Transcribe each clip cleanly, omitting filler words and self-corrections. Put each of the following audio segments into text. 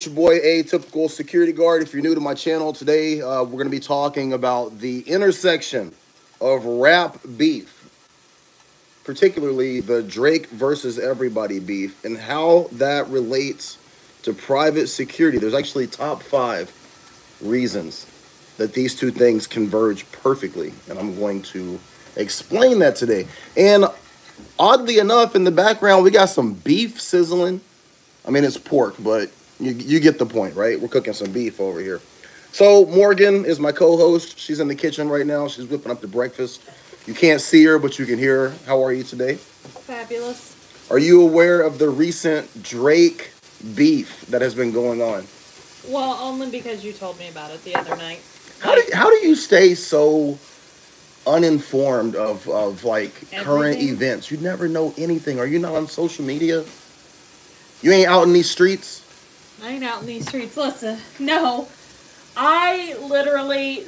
It's your boy Atypical Security Guard. If you're new to my channel, today we're going to be talking about the intersection of rap beef, particularly the Drake versus everybody beef, and how that relates to private security. There's actually top 5 reasons that these two things converge perfectly, and I'm going to explain that today. And oddly enough, in the background, we got some beef sizzling. I mean, it's pork, but you get the point, right? We're cooking some beef over here. So Morgan is my co-host. She's in the kitchen right now. She's whipping up the breakfast. You can't see her, but you can hear her. How are you today? Fabulous. Are you aware of the recent Drake beef that has been going on? Well, only because you told me about it the other night. How do you stay so uninformed of like everything? Current events? You never know anything. Are you not on social media? You ain't out in these streets? I ain't out in these streets. Listen, no. I literally,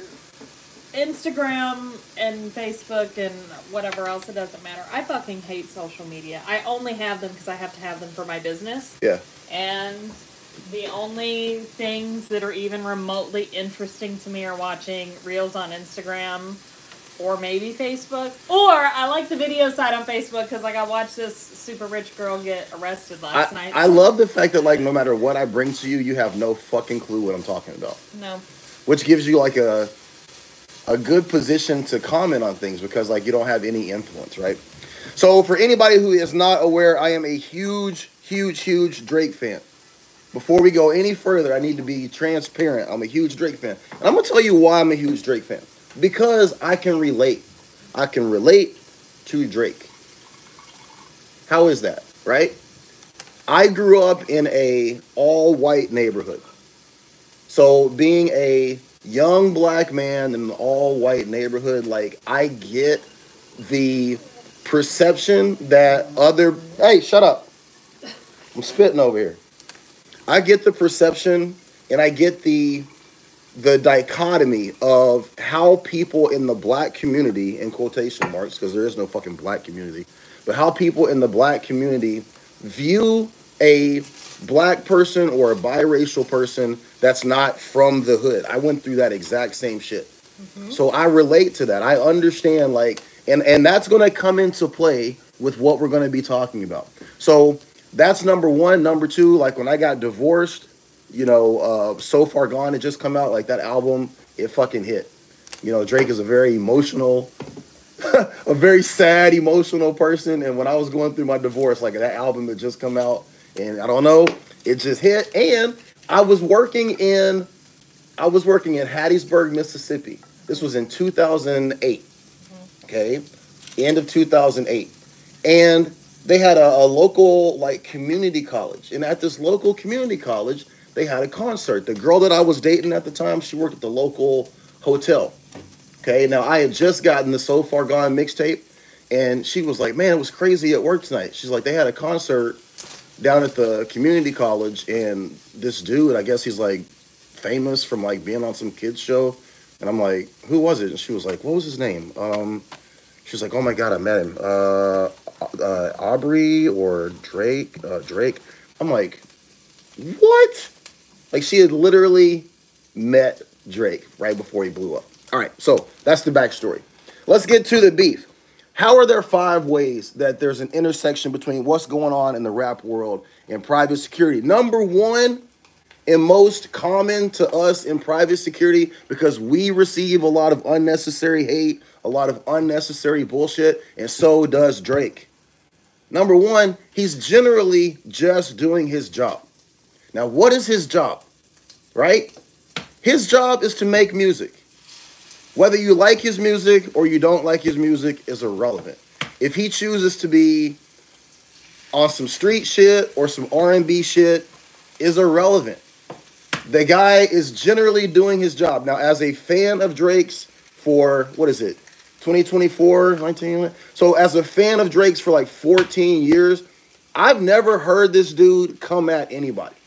Instagram and Facebook and whatever else, it doesn't matter. I fucking hate social media. I only have them because I have to have them for my business. Yeah. And the only things that are even remotely interesting to me are watching reels on Instagram or maybe Facebook. Or I like the video side on Facebook because, like, I watched this super rich girl get arrested last night. I love the fact that, like, no matter what I bring to you, you have no fucking clue what I'm talking about. No. Which gives you, like, a good position to comment on things because, like, you don't have any influence, right? So for anybody who is not aware, I am a huge, huge, huge Drake fan. Before we go any further, I need to be transparent. I'm a huge Drake fan. And I'm going to tell you why I'm a huge Drake fan. Because I can relate. I can relate to Drake. How is that, right? I grew up in an all-white neighborhood. So being a young black man in an all-white neighborhood, like, I get the perception that other... Hey, shut up. I'm spitting over here. I get the perception and I get the dichotomy of how people in the black community, in quotation marks, because there is no fucking black community, but how people in the black community view a black person or a biracial person that's not from the hood. I went through that exact same shit. Mm-hmm. So I relate to that. I understand, like, and that's going to come into play with what we're going to be talking about. So that's number one. Number two, like, when I got divorced, you know, So Far Gone, it just come out, like, that album, it fucking hit. You know, Drake is a very emotional, a very sad, emotional person. And when I was going through my divorce, like, that album had just come out, and I don't know, it just hit. And I was working in Hattiesburg, Mississippi. This was in 2008, okay, end of 2008. And they had a local, like, community college. And at this local community college, they had a concert. The girl that I was dating at the time, she worked at the local hotel. Okay, now I had just gotten the So Far Gone mixtape, and she was like, man, it was crazy at work tonight. She's like, they had a concert down at the community college, and this dude, I guess he's, like, famous from, like, being on some kids show. And I'm like, who was it? And she was like, what was his name? She was like, oh my God, I met him. Aubrey or Drake? Drake. I'm like, what? Like, she had literally met Drake right before he blew up. All right, so that's the backstory. Let's get to the beef. How are there 5 ways that there's an intersection between what's going on in the rap world and private security? Number one, and most common to us in private security, because we receive a lot of unnecessary hate, a lot of unnecessary bullshit, and so does Drake. Number one, he's generally just doing his job. Now, what is his job, right? His job is to make music. Whether you like his music or you don't like his music is irrelevant. If he chooses to be on some street shit or some R&B shit, is irrelevant. The guy is generally doing his job. Now, as a fan of Drake's for, what is it, 2024, 19? So as a fan of Drake's for like 14 years, I've never heard this dude come at anybody.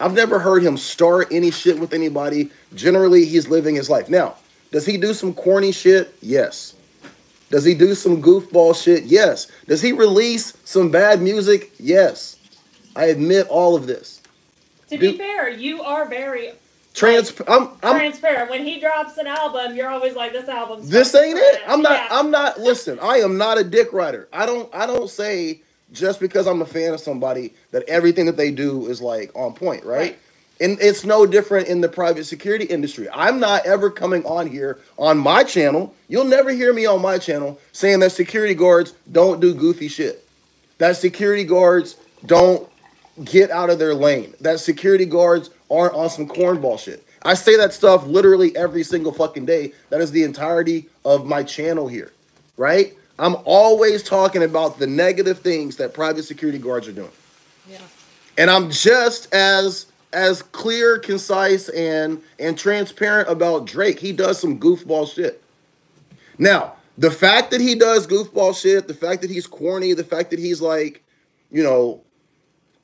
I've never heard him start any shit with anybody. Generally, he's living his life. Now, does he do some corny shit? Yes. Does he do some goofball shit? Yes. Does he release some bad music? Yes. I admit all of this. To be fair, you are very transparent. Like, I'm transparent. When he drops an album, you're always like, "This album's this ain't it." I'm not. Listen, I am not a dick writer. I don't say just because I'm a fan of somebody that everything that they do is like on point, right? And it's no different in the private security industry. I'm not ever coming on here on my channel. You'll never hear me on my channel saying that security guards don't do goofy shit. That security guards don't get out of their lane. That security guards aren't on some cornball shit. I say that stuff literally every single fucking day. That is the entirety of my channel here, right? I'm always talking about the negative things that private security guards are doing. Yeah. And I'm just as clear, concise, and transparent about Drake. He does some goofball shit. Now, the fact that he does goofball shit, the fact that he's corny, the fact that he's like, you know,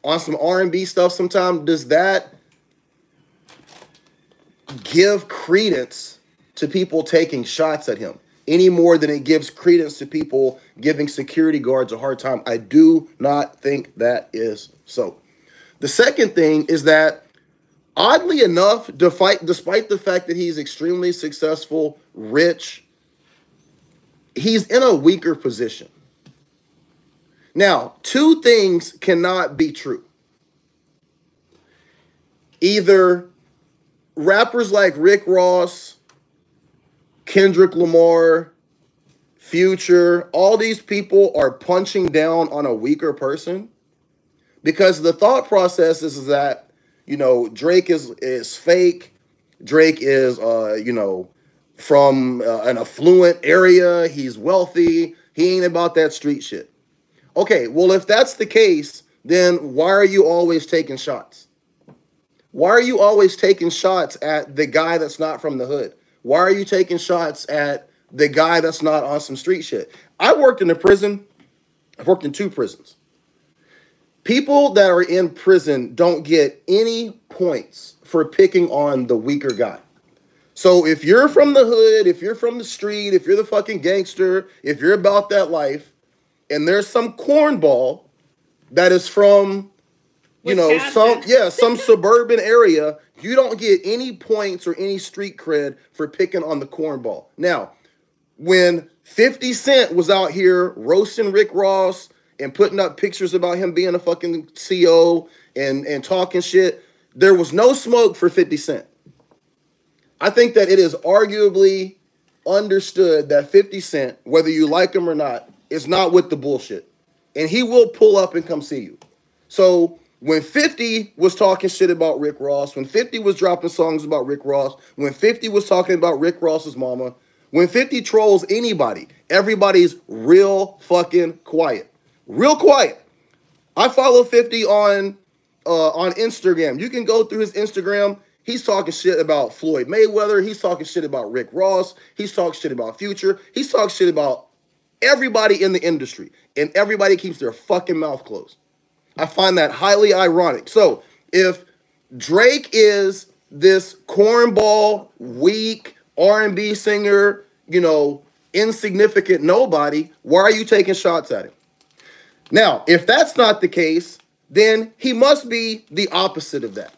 on some R&B stuff sometimes, does that give credence to people taking shots at him any more than it gives credence to people giving security guards a hard time? I do not think that is so. The second thing is that, oddly enough, despite the fact that he's extremely successful, rich, he's in a weaker position. Now, two things cannot be true. Either rappers like Rick Ross, Kendrick Lamar, Future, all these people are punching down on a weaker person. Because the thought process is that, you know, Drake is fake. Drake is, you know, from an affluent area. He's wealthy. He ain't about that street shit. Okay, well, if that's the case, then why are you always taking shots? Why are you always taking shots at the guy that's not from the hood? Why are you taking shots at the guy that's not on some street shit? I worked in a prison. I've worked in two prisons. People that are in prison don't get any points for picking on the weaker guy. So if you're from the hood, if you're from the street, if you're the fucking gangster, if you're about that life, and there's some cornball that is from, you know, some suburban area, you don't get any points or any street cred for picking on the cornball. Now, when 50 Cent was out here roasting Rick Ross and putting up pictures about him being a fucking CO and talking shit, there was no smoke for 50 Cent. I think that it is arguably understood that 50 Cent, whether you like him or not, is not with the bullshit. And he will pull up and come see you. So when 50 was talking shit about Rick Ross, when 50 was dropping songs about Rick Ross, when 50 was talking about Rick Ross's mama, when 50 trolls anybody, everybody's real fucking quiet. Real quiet. I follow 50 on Instagram. You can go through his Instagram. He's talking shit about Floyd Mayweather. He's talking shit about Rick Ross. He's talking shit about Future. He's talking shit about everybody in the industry. And everybody keeps their fucking mouth closed. I find that highly ironic. So if Drake is this cornball, weak, R&B singer, you know, insignificant nobody, why are you taking shots at him? Now, if that's not the case, then he must be the opposite of that.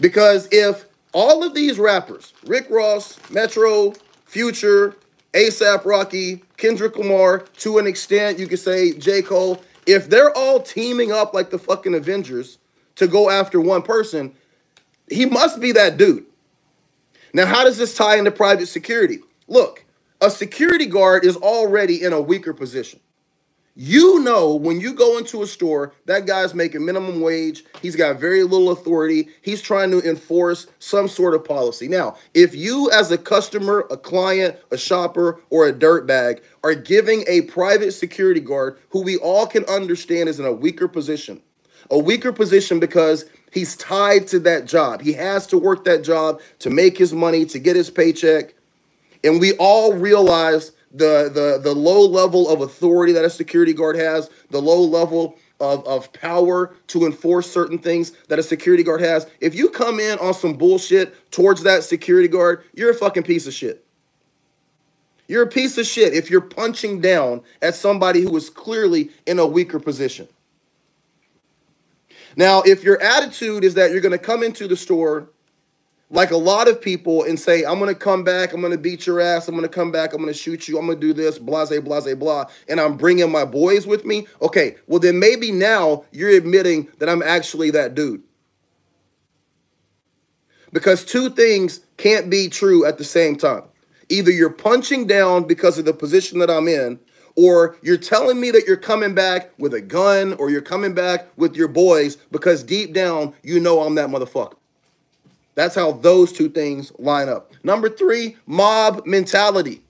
Because if all of these rappers, Rick Ross, Metro, Future, A$AP Rocky, Kendrick Lamar, to an extent, you could say J. Cole, if they're all teaming up like the fucking Avengers to go after one person, he must be that dude. Now, how does this tie into private security? Look, a security guard is already in a weaker position. You know, when you go into a store, that guy's making minimum wage. He's got very little authority. He's trying to enforce some sort of policy. Now, if you as a customer, a client, a shopper, or a dirtbag are giving a private security guard who we all can understand is in a weaker position because he's tied to that job. He has to work that job to make his money, to get his paycheck. And we all realize the low level of authority that a security guard has, the low level of power to enforce certain things that a security guard has. If you come in on some bullshit towards that security guard, you're a fucking piece of shit. You're a piece of shit if you're punching down at somebody who is clearly in a weaker position. Now, if your attitude is that you're going to come into the store like a lot of people and say, I'm going to come back, I'm going to beat your ass, I'm going to come back, I'm going to shoot you, I'm going to do this, blah, blah, blah, blah, and I'm bringing my boys with me, okay, well, then maybe now you're admitting that I'm actually that dude. Because two things can't be true at the same time. Either you're punching down because of the position that I'm in, or you're telling me that you're coming back with a gun or you're coming back with your boys because deep down, you know I'm that motherfucker. That's how those two things line up. Number three, mob mentality.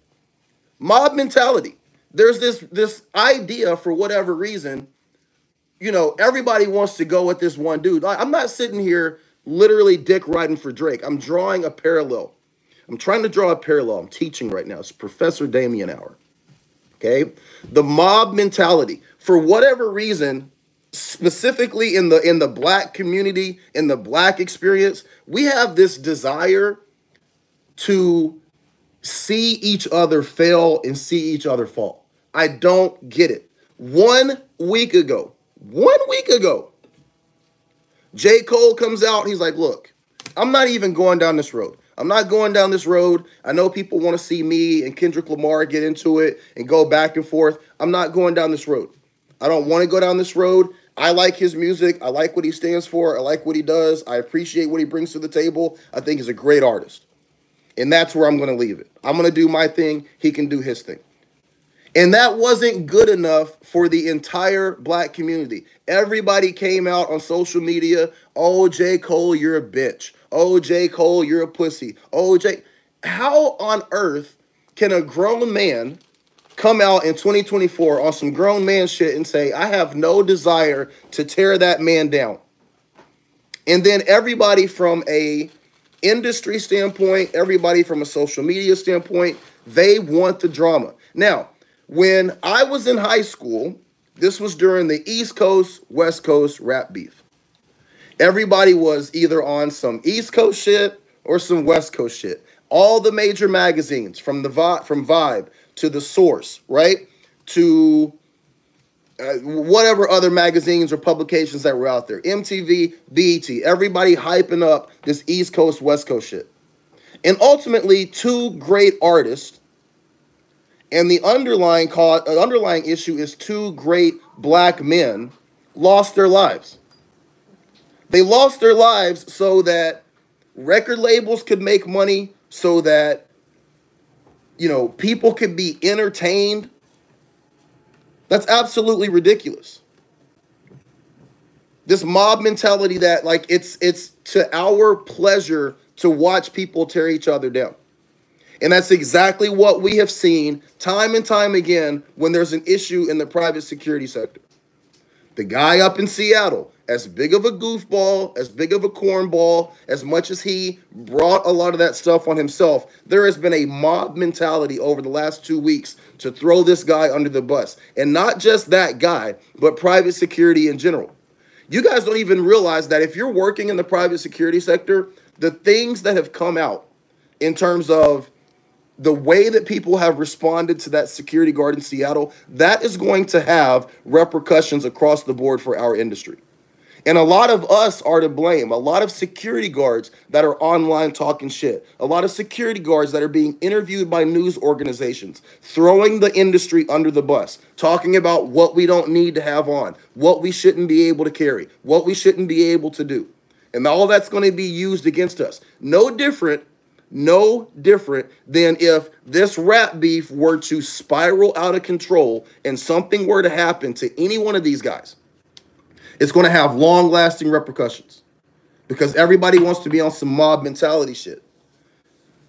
Mob mentality. There's this idea for whatever reason, you know, everybody wants to go with this one dude. I'm not sitting here literally dick riding for Drake. I'm drawing a parallel. I'm trying to draw a parallel. I'm teaching right now. It's Professor Damien Hour. Okay, the mob mentality, for whatever reason, specifically in the black community, in the black experience, we have this desire to see each other fail and see each other fall. I don't get it. 1 week ago, 1 week ago, J. Cole comes out. He's like, look, I'm not even going down this road. I'm not going down this road. I know people want to see me and Kendrick Lamar get into it and go back and forth. I'm not going down this road. I don't want to go down this road. I like his music. I like what he stands for. I like what he does. I appreciate what he brings to the table. I think he's a great artist. And that's where I'm going to leave it. I'm going to do my thing. He can do his thing. And that wasn't good enough for the entire black community. Everybody came out on social media, oh, J. Cole, you're a bitch. Oh, J. Cole, you're a pussy. Oh, J. How on earth can a grown man come out in 2024 on some grown man shit and say, I have no desire to tear that man down? And then everybody from a industry standpoint, everybody from a social media standpoint, they want the drama. Now, when I was in high school, this was during the East Coast, West Coast rap beef. Everybody was either on some East Coast shit or some West Coast shit. All the major magazines, from Vibe to The Source, right, to whatever other magazines or publications that were out there, MTV, BET, everybody hyping up this East Coast, West Coast shit. And ultimately, two great artists, and the underlying issue is two great black men lost their lives. They lost their lives so that record labels could make money, so that, you know, people could be entertained. That's absolutely ridiculous. This mob mentality that, like, it's to our pleasure to watch people tear each other down. And that's exactly what we have seen time and time again when there's an issue in the private security sector. The guy up in Seattle, as big of a goofball, as big of a cornball, as much as he brought a lot of that stuff on himself, there has been a mob mentality over the last 2 weeks to throw this guy under the bus. And not just that guy, but private security in general. You guys don't even realize that if you're working in the private security sector, the things that have come out in terms of the way that people have responded to that security guard in Seattle, that is going to have repercussions across the board for our industry. And a lot of us are to blame. A lot of security guards that are online talking shit. A lot of security guards that are being interviewed by news organizations, throwing the industry under the bus, talking about what we don't need to have on, what we shouldn't be able to carry, what we shouldn't be able to do. And all that's going to be used against us. No different than if this rap beef were to spiral out of control and something were to happen to any one of these guys. It's going to have long-lasting repercussions because everybody wants to be on some mob mentality shit.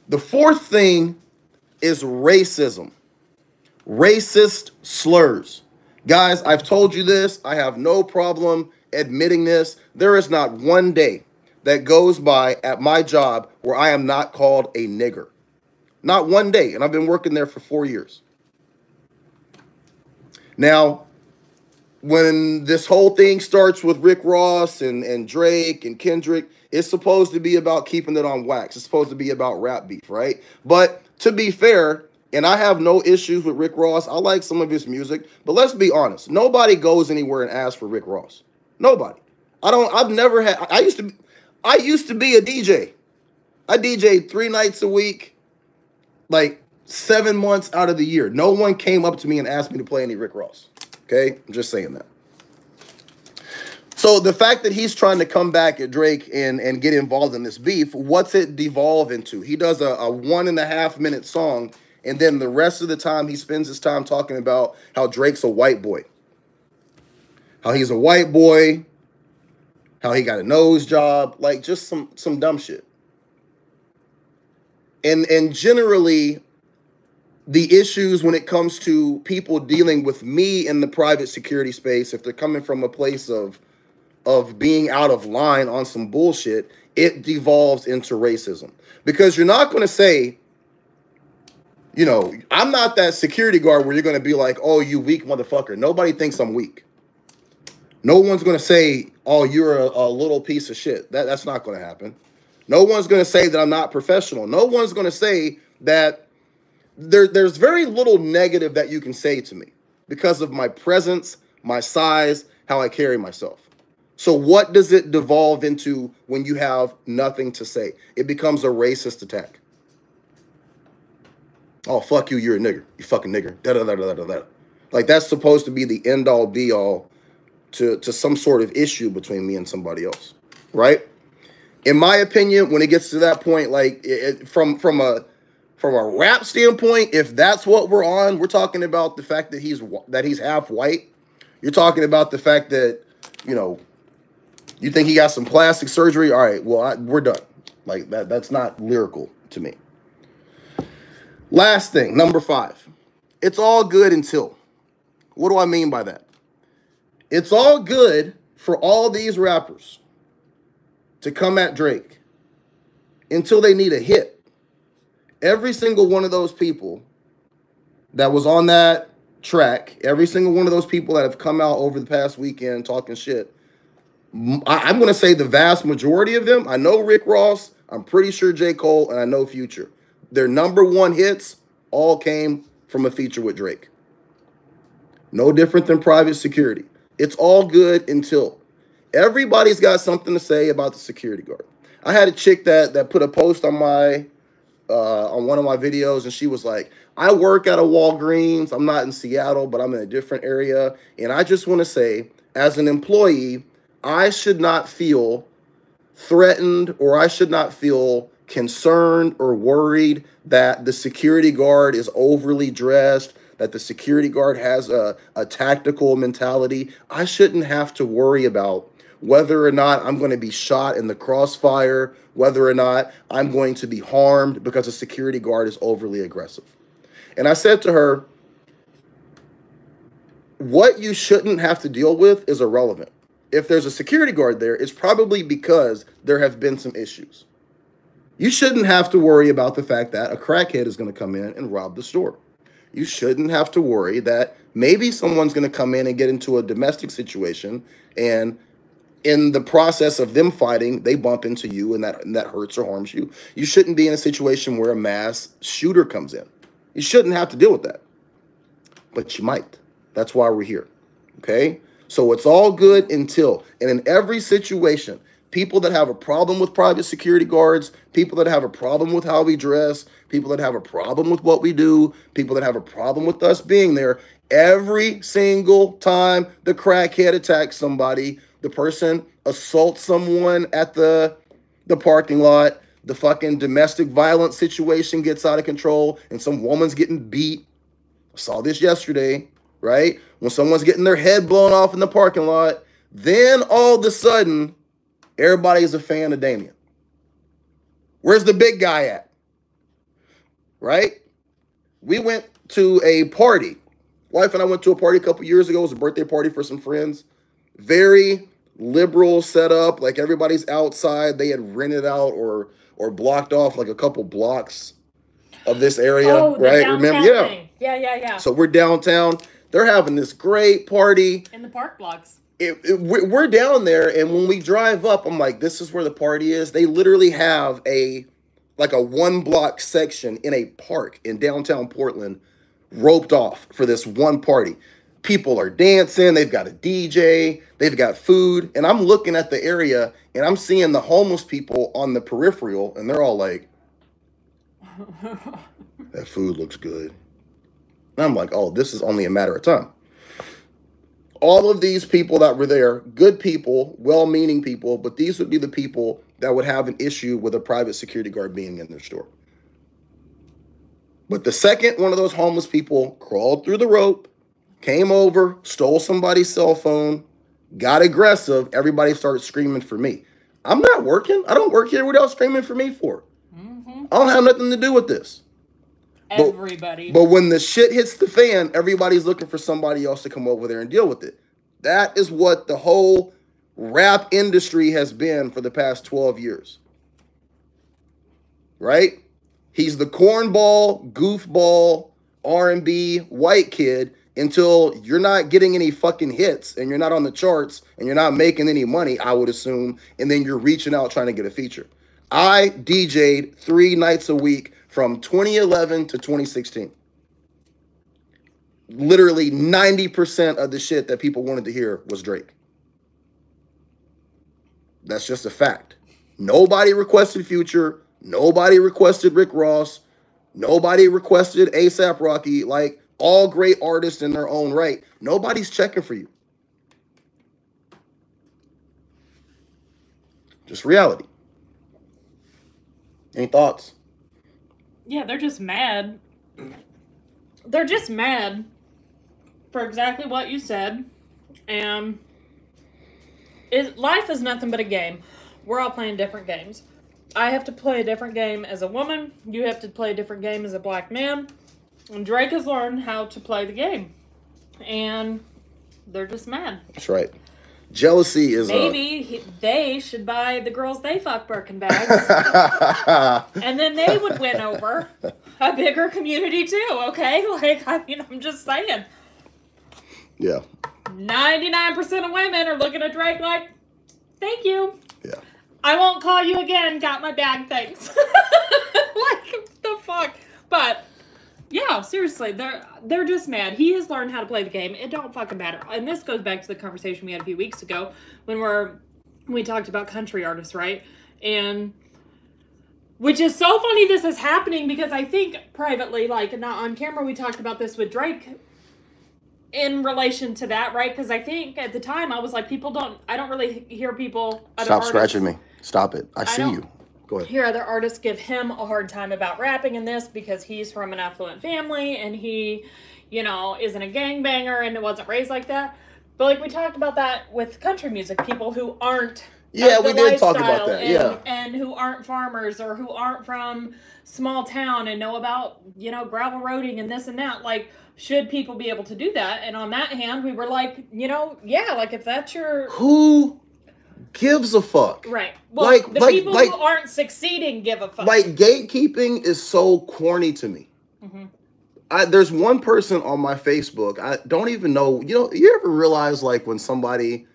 The fourth thing is racism. Racist slurs. Guys, I've told you this. I have no problem admitting this. There is not one day that goes by at my job where I am not called a nigger. Not one day, and I've been working there for 4 years. Now, when this whole thing starts with Rick Ross and Drake and Kendrick, it's supposed to be about keeping it on wax. It's supposed to be about rap beef, right? But to be fair, and I have no issues with Rick Ross. I like some of his music, but let's be honest. Nobody goes anywhere and asks for Rick Ross. Nobody. I don't. I've never had. I used to be a DJ. I DJ'd 3 nights a week, like 7 months out of the year. No one came up to me and asked me to play any Rick Ross. Okay, I'm just saying that. So the fact that he's trying to come back at Drake and get involved in this beef, what's it devolve into? He does a 1.5-minute song, and then the rest of the time he spends his time talking about how Drake's a white boy. How he's a white boy, how he got a nose job, like just some dumb shit. And generally, the issues when it comes to people dealing with me in the private security space, if they're coming from a place of being out of line on some bullshit, it devolves into racism. Because you're not going to say, you know, I'm not that security guard where you're going to be like, oh, you weak motherfucker. Nobody thinks I'm weak. No one's going to say, oh, you're a little piece of shit. That's not going to happen. No one's going to say that I'm not professional. No one's going to say that there's very little negative that you can say to me because of my presence, my size, how I carry myself. So what does it devolve into when you have nothing to say? It becomes a racist attack. Oh, fuck you, you're a nigger. You fucking nigger. Da da da da da da. Like, that's supposed to be the end-all, be-all to some sort of issue between me and somebody else, right? In my opinion, when it gets to that point, like from a rap standpoint, if that's what we're on, we're talking about the fact that he's half white. You're talking about the fact that, you know, you think he got some plastic surgery. All right, well, we're done. Like that's not lyrical to me. Last thing, number 5. It's all good until. What do I mean by that? It's all good for all these rappers to come at Drake until they need a hit. Every single one of those people that was on that track, every single one of those people that have come out over the past weekend talking shit, I'm going to say the vast majority of them, I know Rick Ross, I'm pretty sure J. Cole, and I know Future. Their number 1 hits all came from a feature with Drake. No different than private security. It's all good until everybody's got something to say about the security guard. I had a chick that put a post on my on one of my videos, and she was like, I work at a Walgreens. I'm not in Seattle, but I'm in a different area. And I just want to say, as an employee, I should not feel threatened, or I should not feel concerned or worried that the security guard is overly dressed, that the security guard has a tactical mentality. I shouldn't have to worry about whether or not I'm going to be shot in the crossfire, whether or not I'm going to be harmed because a security guard is overly aggressive. And I said to her, what you shouldn't have to deal with is irrelevant. If there's a security guard there, it's probably because there have been some issues. You shouldn't have to worry about the fact that a crackhead is going to come in and rob the store. You shouldn't have to worry that maybe someone's going to come in and get into a domestic situation, and in the process of them fighting, they bump into you, and that hurts or harms you. You shouldn't be in a situation where a mass shooter comes in. You shouldn't have to deal with that, but you might. That's why we're here, okay? So it's all good until, and in every situation, people that have a problem with private security guards, people that have a problem with how we dress, people that have a problem with what we do, people that have a problem with us being there, every single time the crackhead attacks somebody, the person assaults someone at the parking lot, the fucking domestic violence situation gets out of control, and some woman's getting beat. I saw this yesterday, right? When someone's getting their head blown off in the parking lot, then all of a sudden, everybody is a fan of Damien. Where's the big guy at? Right? We went to a party. Wife and I went to a party a couple years ago. It was a birthday party for some friends. Very liberal setup. Like, everybody's outside. They had rented out or blocked off like a couple blocks of this area. Oh, right? Remember? Yeah. Yeah. So we're downtown. They're having this great party. In the park blocks. We're down there, and when we drive up, I'm like, this is where the party is. They literally have a 1-block section in a park in downtown Portland roped off for this one party. People are dancing. They've got a DJ. They've got food. And I'm looking at the area, and I'm seeing the homeless people on the peripheral, and they're all like, that food looks good. And I'm like, oh, this is only a matter of time. All of these people that were there, good people, well-meaning people, but these would be the people that would have an issue with a private security guard being in their store. But the second one of those homeless people crawled through the rope, came over, stole somebody's cell phone, got aggressive, everybody started screaming for me. I'm not working. I don't work here. What y'all screaming for me for? Mm-hmm. I don't have nothing to do with this. Everybody. But when the shit hits the fan, everybody's looking for somebody else to come over there and deal with it. That is what the whole rap industry has been for the past 12 years. Right? He's the cornball, goofball, R&B, white kid until you're not getting any fucking hits and you're not on the charts and you're not making any money, I would assume, and then you're reaching out trying to get a feature. I DJ'd 3 nights a week from 2011 to 2016. Literally 90% of the shit that people wanted to hear was Drake. That's just a fact. Nobody requested Future. Nobody requested Rick Ross. Nobody requested A$AP Rocky. Like, all great artists in their own right. Nobody's checking for you. Just reality. Any thoughts? Yeah, they're just mad. They're just mad for exactly what you said. And life is nothing but a game. We're all playing different games. I have to play a different game as a woman. You have to play a different game as a black man. And Drake has learned how to play the game. And they're just mad. That's right. Jealousy is Maybe they should buy the girls they fuck Birkin bags. And then they would win over a bigger community too, okay? Like, I mean, I'm just saying. Yeah. 99% of women are looking at Drake like, thank you. Yeah. I won't call you again. Got my bag, thanks. Like, the fuck? But, yeah, seriously, they're just mad. He has learned how to play the game. It don't fucking matter. And this goes back to the conversation we had a few weeks ago when we talked about country artists, right? And, which is so funny this is happening because I think privately, like, not on camera, we talked about this with Drake in relation to that, right? Because I think at the time I was like, I don't really hear people. Stop scratching me. Stop it. I see you. Go ahead. Hear other artists give him a hard time about rapping in this because he's from an affluent family and he, you know, isn't a gangbanger and wasn't raised like that. But like we talked about that with country music, people who aren't. Yeah, we did talk about that. Yeah. And who aren't farmers or who aren't from small town and know about, you know, gravel roading and this and that. Like, should people be able to do that? And on that hand, we were like, you know, yeah, like if that's your. Who gives a fuck? Right. Well, like, the people who aren't succeeding give a fuck. Like, gatekeeping is so corny to me. Mm-hmm. There's one person on my Facebook. I don't even know. You know, you ever realize, like, when somebody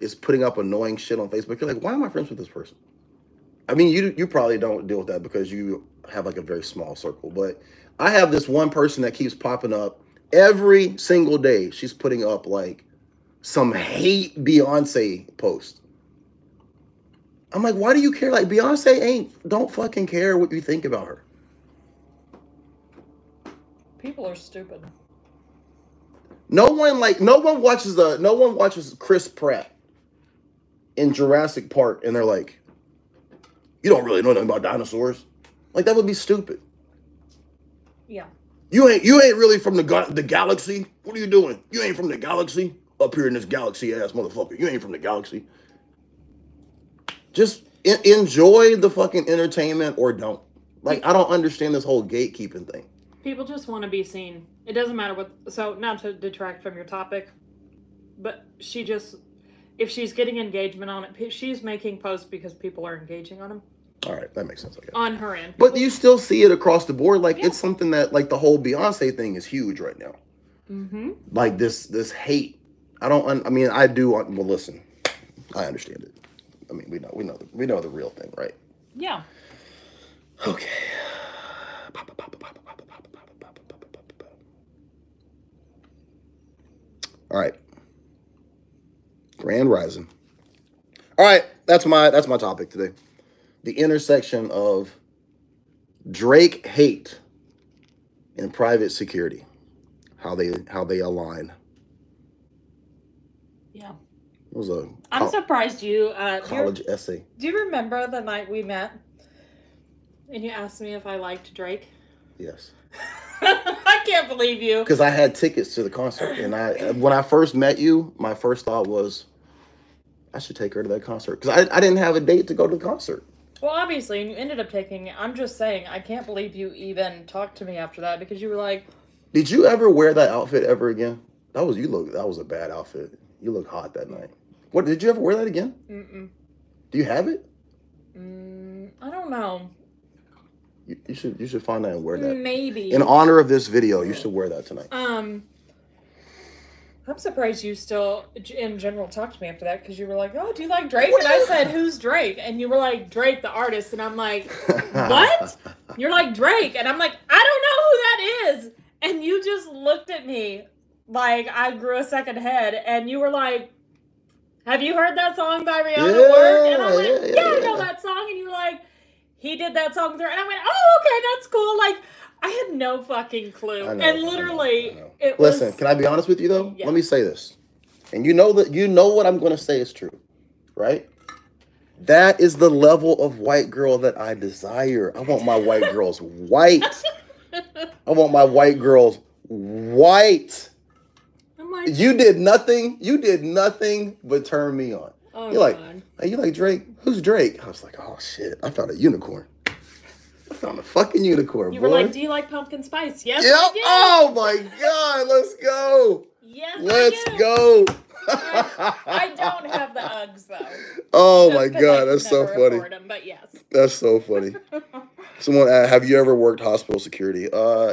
is putting up annoying shit on Facebook, you're like, why am I friends with this person? I mean, you probably don't deal with that because you have like a very small circle, but I have this one person that keeps popping up every single day. She's putting up like some hate Beyonce post. I'm like, why do you care? Like, Beyonce don't fucking care what you think about her. People are stupid. No one watches Chris Pratt in Jurassic Park and they're like, you don't really know nothing about dinosaurs. Like, that would be stupid. Yeah. You ain't really from the galaxy. What are you doing? You ain't from the galaxy up here in this galaxy ass motherfucker. You ain't from the galaxy. Just enjoy the fucking entertainment or don't. Like, I don't understand this whole gatekeeping thing. People just want to be seen. It doesn't matter what. So, not to detract from your topic, but she just, if she's getting engagement on it, she's making posts because people are engaging on them. All right, that makes sense. I guess. On her end. But you still see it across the board. Like, yeah. It's something that, like, the whole Beyonce thing is huge right now. Mm-hmm. Like, this hate. Well, listen, I understand it. I mean, we know the real thing, right? Yeah. Okay. All right. Grand Rising. All right, that's my topic today. The intersection of Drake hate and private security. How they align. Yeah. It was a I'm surprised you college essay. Do you remember the night we met and you asked me if I liked Drake? Yes. I can't believe you. Because I had tickets to the concert, and when I first met you, my first thought was, I should take her to that concert because I didn't have a date to go to the concert. Well, obviously, and you ended up taking. I'm just saying, I can't believe you even talked to me after that because you were like, "Did you ever wear that outfit ever again?" That was you look. That was a bad outfit. You look hot that night. What did you ever wear that again? Mm-mm. Do you have it? I don't know. You should find that and wear that. Maybe. In honor of this video, you should wear that tonight. I'm surprised you still, in general, talked to me after that because you were like, oh, do you like Drake? And I said, who's Drake? And you were like, Drake the artist. And I'm like, what? You're like, Drake. And I'm like, I don't know who that is. And you just looked at me like I grew a second head. And you were like, have you heard that song by Rihanna? Yeah, and I'm like, yeah, I know that song. And you were like, he did that song there, and I went, oh, okay, that's cool. Like, I had no fucking clue. And literally, it was... Listen, can I be honest with you, though? Yeah. Let me say this. And you know that you know what I'm going to say is true, right? That is the level of white girl that I desire. I want my white girls white. I want my white girls white. I'm like, you did nothing. You did nothing but turn me on. Oh, you're like, hey, you like Drake? Who's Drake? I was like, oh, shit. I found a unicorn. I found a fucking unicorn, You were like, do you like pumpkin spice? Yes, yep. I do. Oh, my God. Let's go. Yes, Let's go. I don't have the Uggs, though. Oh, my God. That's so funny. Them, but yes. That's so funny. Someone asked, have you ever worked hospital security?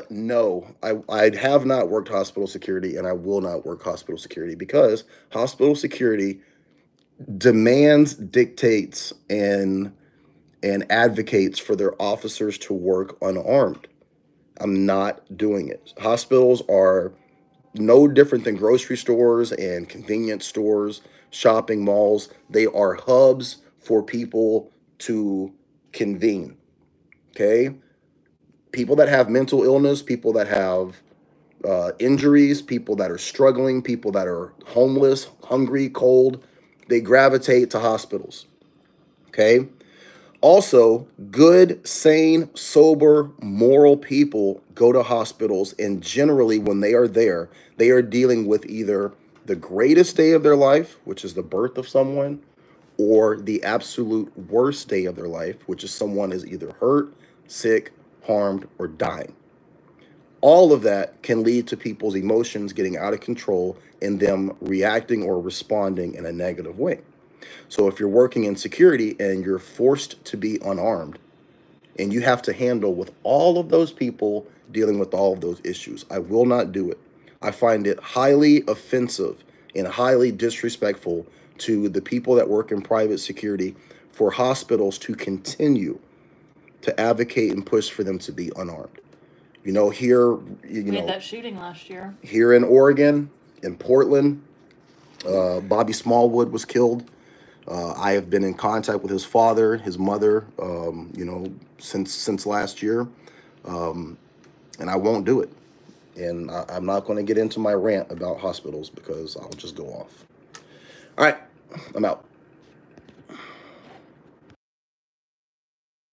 No. I have not worked hospital security, and I will not work hospital security because hospital security demands, dictates, and advocates for their officers to work unarmed. I'm not doing it. Hospitals are no different than grocery stores and convenience stores, shopping malls. They are hubs for people to convene. Okay? People that have mental illness, people that have injuries, people that are struggling, people that are homeless, hungry, cold, they gravitate to hospitals, okay? Also, good, sane, sober, moral people go to hospitals, and generally when they are there, they are dealing with either the greatest day of their life, which is the birth of someone, or the absolute worst day of their life, which is someone is either hurt, sick, harmed, or dying. All of that can lead to people's emotions getting out of control and them reacting or responding in a negative way. So if you're working in security and you're forced to be unarmed and you have to handle with all of those people dealing with all of those issues, I will not do it. I find it highly offensive and highly disrespectful to the people that work in private security for hospitals to continue to advocate and push for them to be unarmed. You know, here, we had that shooting last year. Here in Oregon, in Portland, Bobby Smallwood was killed. I have been in contact with his father, his mother, you know, since last year. And I won't do it. And I'm not going to get into my rant about hospitals because I'll just go off. All right, I'm out.